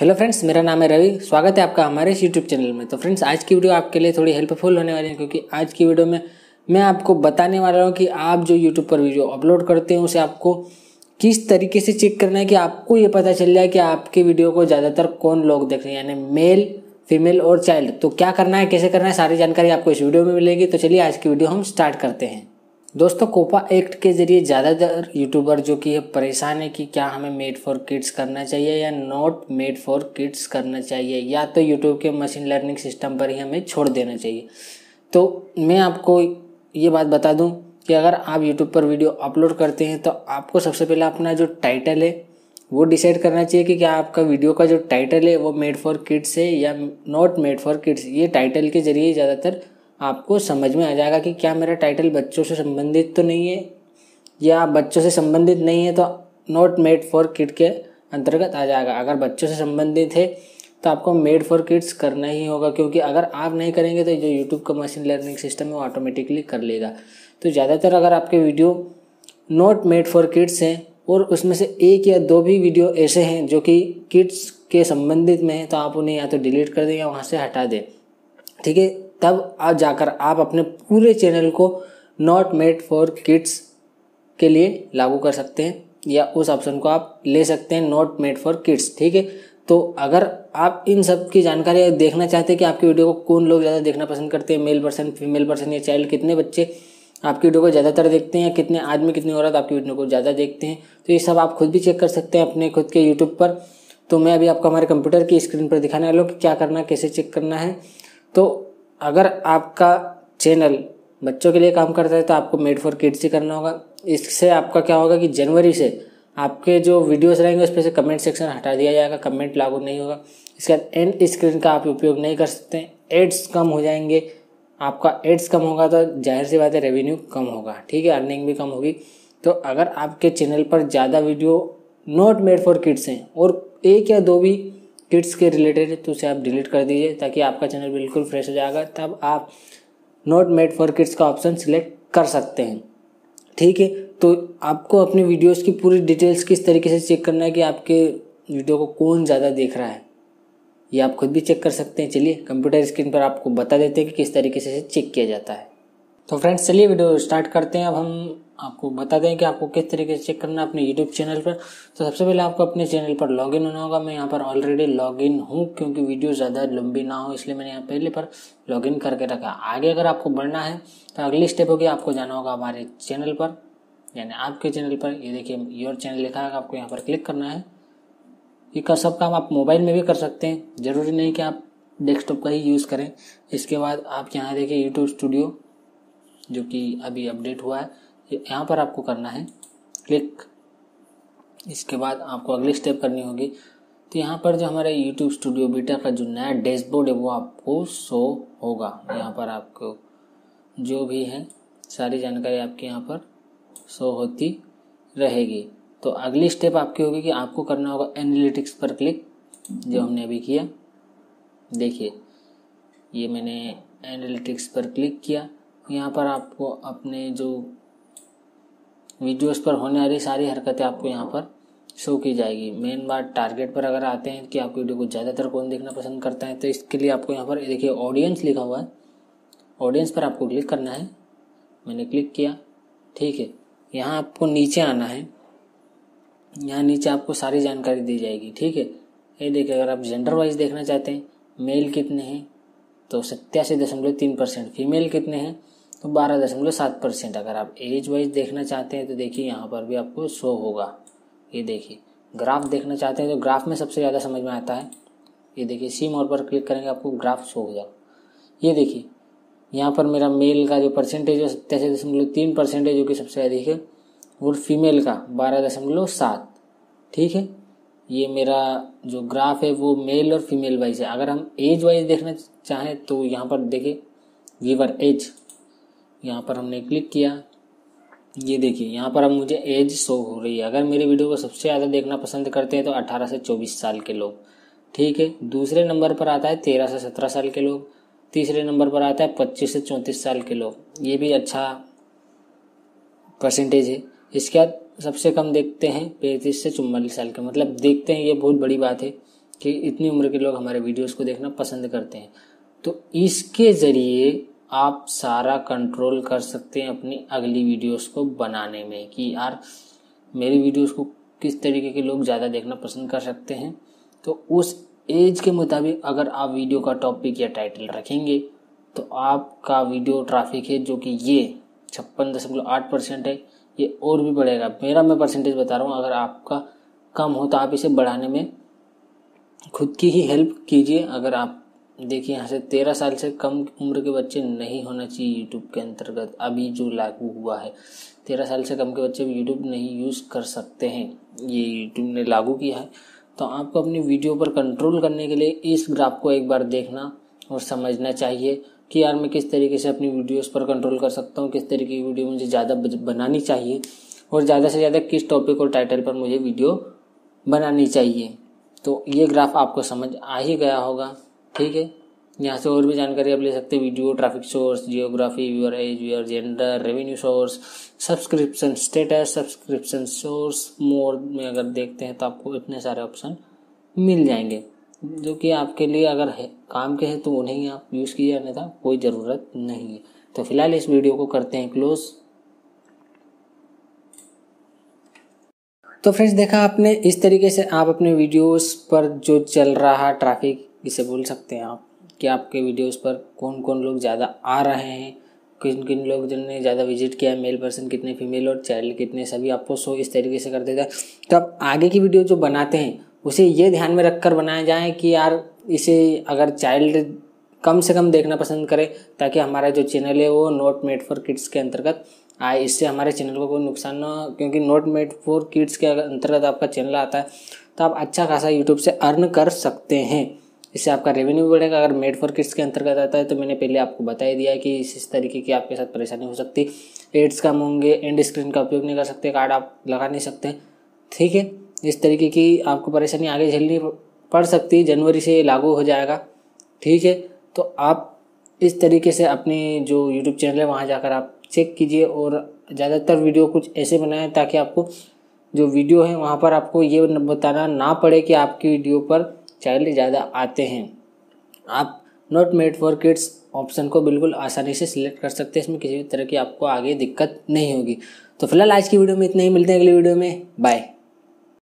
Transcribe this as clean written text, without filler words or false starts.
Hello friends, मेरा नाम है रवि। स्वागत है आपका हमारे यूट्यूब चैनल में। तो फ्रेंड्स, आज की वीडियो आपके लिए थोड़ी हेल्पफुल होने वाली है, क्योंकि आज की वीडियो में मैं आपको बताने वाला हूं कि आप जो यूट्यूब पर वीडियो अपलोड करते हैं उसे आपको किस तरीके से चेक करना है कि आपको ये पता चल जाए कि आपके वीडियो को ज़्यादातर कौन लोग देख रहे हैं, यानी मेल, फीमेल और चाइल्ड। तो क्या करना है, कैसे करना है, सारी जानकारी आपको इस वीडियो में मिलेगी। तो चलिए आज की वीडियो हम स्टार्ट करते हैं। दोस्तों, कोपा एक्ट के जरिए ज़्यादातर यूट्यूबर जो कि परेशान है कि क्या हमें मेड फॉर किड्स करना चाहिए या नॉट मेड फॉर किड्स करना चाहिए, या तो यूट्यूब के मशीन लर्निंग सिस्टम पर ही हमें छोड़ देना चाहिए। तो मैं आपको ये बात बता दूं कि अगर आप यूट्यूब पर वीडियो अपलोड करते हैं तो आपको सबसे पहले अपना जो टाइटल है वो डिसाइड करना चाहिए कि क्या आपका वीडियो का जो टाइटल है वो मेड फॉर किड्स है या नॉट मेड फॉर किड्स। ये टाइटल के जरिए ज़्यादातर आपको समझ में आ जाएगा कि क्या मेरा टाइटल बच्चों से संबंधित तो नहीं है, या बच्चों से संबंधित नहीं है तो नॉट मेड फॉर किड के अंतर्गत आ जाएगा। अगर बच्चों से संबंधित है तो आपको मेड फॉर किड्स करना ही होगा, क्योंकि अगर आप नहीं करेंगे तो जो यूट्यूब का मशीन लर्निंग सिस्टम है वो ऑटोमेटिकली कर लेगा। तो ज़्यादातर अगर आपके video not made for kids हैं और उसमें से एक या दो भी वीडियो ऐसे हैं जो कि किड्स के संबंधित में हैं, तो आप उन्हें या तो डिलीट कर दें या वहाँ से हटा दें, ठीक है। तब आप जाकर आप अपने पूरे चैनल को नॉट मेड फॉर किड्स के लिए लागू कर सकते हैं, या उस ऑप्शन को आप ले सकते हैं, नॉट मेड फॉर किड्स, ठीक है। तो अगर आप इन सब की जानकारी देखना चाहते हैं कि आपकी वीडियो को कौन लोग ज़्यादा देखना पसंद करते हैं, मेल पर्सन, फीमेल पर्सन या चाइल्ड, कितने बच्चे आपकी वीडियो को ज़्यादातर देखते हैं, कितने आदमी, कितनी औरत आपकी वीडियो को ज़्यादा देखते हैं, तो ये सब आप खुद भी चेक कर सकते हैं अपने खुद के यूट्यूब पर। तो मैं अभी आपको हमारे कंप्यूटर की स्क्रीन पर दिखाने वाला हूँ कि क्या करना, कैसे चेक करना है। तो अगर आपका चैनल बच्चों के लिए काम करता है तो आपको मेड फॉर किड्स ही करना होगा। इससे आपका क्या होगा कि जनवरी से आपके जो वीडियोस रहेंगे उसमें से कमेंट सेक्शन हटा दिया जाएगा, कमेंट लागू नहीं होगा। इसके बाद एंड स्क्रीन का आप उपयोग नहीं कर सकते, एड्स कम हो जाएंगे। आपका एड्स कम होगा तो जाहिर सी बात है रेवेन्यू कम होगा, ठीक है, अर्निंग भी कम होगी। तो अगर आपके चैनल पर ज़्यादा video not made for kids हैं और एक या दो भी किड्स के रिलेटेड है तो उसे आप डिलीट कर दीजिए, ताकि आपका चैनल बिल्कुल फ्रेश हो जाएगा। तब आप नॉट मेड फॉर किड्स का ऑप्शन सिलेक्ट कर सकते हैं, ठीक है। तो आपको अपनी वीडियोस की पूरी डिटेल्स किस तरीके से चेक करना है कि आपके वीडियो को कौन ज़्यादा देख रहा है, ये आप खुद भी चेक कर सकते हैं। चलिए कंप्यूटर स्क्रीन पर आपको बता देते हैं कि किस तरीके से चेक किया जाता है। तो फ्रेंड्स, चलिए वीडियो स्टार्ट करते हैं। अब हम आपको बता दें कि आपको किस तरीके से चेक करना है अपने YouTube चैनल पर। तो सबसे पहले आपको अपने चैनल पर लॉगिन होना होगा। मैं यहाँ पर ऑलरेडी लॉगिन हूँ, क्योंकि वीडियो ज़्यादा लंबी ना हो इसलिए मैंने यहाँ पहले पर लॉगिन करके रखा। आगे अगर आपको बढ़ना है तो अगली स्टेप होगी, आपको जाना होगा हमारे चैनल पर, यानी आपके चैनल पर। ये देखिए योर चैनल लिखा है, आपको यहाँ पर क्लिक करना है। ये सब काम आप मोबाइल में भी कर सकते हैं, ज़रूरी नहीं कि आप डेस्कटॉप का ही यूज़ करें। इसके बाद आप यहाँ देखिए यूट्यूब स्टूडियो जो कि अभी अपडेट हुआ है, यहाँ पर आपको करना है क्लिक। इसके बाद आपको अगली स्टेप करनी होगी। तो यहाँ पर जो हमारे YouTube स्टूडियो बीटा का जो नया डैशबोर्ड है वो आपको शो होगा। यहाँ पर आपको जो भी है सारी जानकारी आपके यहाँ पर शो होती रहेगी। तो अगली स्टेप आपकी होगी कि आपको करना होगा एनालिटिक्स पर क्लिक, जो हमने अभी किया। देखिए ये मैंने एनालिटिक्स पर क्लिक किया। यहाँ पर आपको अपने जो वीडियोस पर होने वाली सारी हरकतें आपको यहाँ पर शो की जाएगी। मेन बात टारगेट पर अगर आते हैं कि आपकी वीडियो को ज़्यादातर कौन देखना पसंद करता है, तो इसके लिए आपको यहाँ पर देखिए ऑडियंस लिखा हुआ है, ऑडियंस पर आपको क्लिक करना है। मैंने क्लिक किया, ठीक है। यहाँ आपको नीचे आना है, यहाँ नीचे आपको सारी जानकारी दी जाएगी, ठीक है। ये देखिए अगर आप जेंडर वाइज देखना चाहते हैं, मेल कितने हैं तो 87.3%, फीमेल कितने हैं तो 12.7%। अगर आप एज वाइज देखना चाहते हैं तो देखिए यहाँ पर भी आपको शो होगा। ये देखिए ग्राफ देखना चाहते हैं तो ग्राफ में सबसे ज़्यादा समझ में आता है। ये देखिए सी मोर पर क्लिक करेंगे, आपको ग्राफ शो हो जाएगा। ये देखिए यहाँ पर मेरा मेल का जो परसेंटेज है 87.3% है, जो कि सबसे अधिक है, और फीमेल का 12.7, ठीक है। ये मेरा जो ग्राफ है वो मेल और फीमेल वाइज है। अगर हम एज वाइज देखना चाहें तो यहाँ पर देखिए व्यूअर एज, यहाँ पर हमने क्लिक किया। ये देखिए यहाँ पर अब मुझे एज शो हो रही है। अगर मेरी वीडियो को सबसे ज़्यादा देखना पसंद करते हैं तो 18 से 24 साल के लोग, ठीक है। दूसरे नंबर पर आता है 13 से 17 साल के लोग, तीसरे नंबर पर आता है 25 से 34 साल के लोग। ये भी अच्छा परसेंटेज है। इसके बाद सबसे कम देखते हैं 35 से 44 साल के, मतलब देखते हैं, ये बहुत बड़ी बात है। कि इतनी उम्र के लोग हमारे वीडियोस को देखना पसंद करते हैं। तो इसके ज़रिए आप सारा कंट्रोल कर सकते हैं अपनी अगली वीडियोस को बनाने में कि यार मेरी वीडियोस को किस तरीके के लोग ज़्यादा देखना पसंद कर सकते हैं। तो उस एज के मुताबिक अगर आप वीडियो का टॉपिक या टाइटल रखेंगे तो आपका वीडियो ट्रैफिक है जो कि ये 56.8% है, ये और भी बढ़ेगा। मेरा मैं परसेंटेज बता रहा हूँ, अगर आपका कम हो तो आप इसे बढ़ाने में खुद की ही हेल्प कीजिए। अगर आप देखिए यहाँ से 13 साल से कम उम्र के बच्चे नहीं होना चाहिए यूट्यूब के अंतर्गत, अभी जो लागू हुआ है 13 साल से कम के बच्चे यूट्यूब नहीं यूज़ कर सकते हैं, ये यूट्यूब ने लागू किया है। तो आपको अपनी वीडियो पर कंट्रोल करने के लिए इस ग्राफ को एक बार देखना और समझना चाहिए कि यार मैं किस तरीके से अपनी वीडियोस पर कंट्रोल कर सकता हूँ, किस तरीके की वीडियो मुझे ज़्यादा बनानी चाहिए और ज़्यादा से ज़्यादा किस टॉपिक और टाइटल पर मुझे वीडियो बनानी चाहिए। तो ये ग्राफ आपको समझ आ ही गया होगा, ठीक है। यहाँ से और भी जानकारी आप ले सकते हैं, video traffic source, geography, viewer age, viewer gender, revenue source, subscription status, subscription source, more में अगर देखते हैं तो आपको इतने सारे ऑप्शन मिल जाएंगे जो कि आपके लिए अगर है काम के हैं तो उन्हें ही आप यूज़ किया, अन्यथा कोई ज़रूरत नहीं है। तो फिलहाल इस वीडियो को करते हैं क्लोज। तो फ्रेंड्स देखा आपने, इस तरीके से आप अपने वीडियोस पर जो चल रहा ट्रैफिक, इसे बोल सकते हैं आप कि आपके वीडियोस पर कौन कौन लोग ज़्यादा आ रहे हैं, किन किन लोग जिन्होंने ज़्यादा विजिट किया है, मेल पर्सन कितने, फीमेल और चाइल्ड कितने, सभी आपको शो इस तरीके से कर देता है। तो आप आगे की वीडियो जो बनाते हैं उसे ये ध्यान में रखकर बनाया जाए कि यार इसे अगर चाइल्ड कम से कम देखना पसंद करे ताकि हमारा जो चैनल है वो नॉट मेड फॉर किड्स के अंतर्गत आए, इससे हमारे चैनल को कोई नुकसान ना हो। क्योंकि नॉट मेड फॉर किड्स के अंतर्गत आपका चैनल आता है तो आप अच्छा खासा यूट्यूब से अर्न कर सकते हैं, इससे आपका रेवेन्यू बढ़ेगा। अगर मेड फॉर किड्स के अंतर्गत आता है तो मैंने पहले आपको बता ही दिया है कि इस तरीके की आपके साथ परेशानी हो सकती है, एड्स कम होंगे, एंड स्क्रीन का उपयोग नहीं कर सकते, कार्ड आप लगा नहीं सकते, ठीक है। इस तरीके की आपको परेशानी आगे झेलनी पड़ सकती है, जनवरी से लागू हो जाएगा, ठीक है। तो आप इस तरीके से अपने जो यूट्यूब चैनल है वहाँ जाकर आप चेक कीजिए और ज़्यादातर वीडियो कुछ ऐसे बनाएं ताकि आपको जो वीडियो है वहाँ पर आपको ये बताना ना पड़े कि आपकी वीडियो पर चाइल्ड ज़्यादा आते हैं। आप not made for kids option को बिल्कुल आसानी से सिलेक्ट कर सकते हैं, इसमें किसी भी तरह की आपको आगे दिक्कत नहीं होगी। तो फिलहाल आज की वीडियो में इतना ही, मिलते हैं अगली वीडियो में, बाय।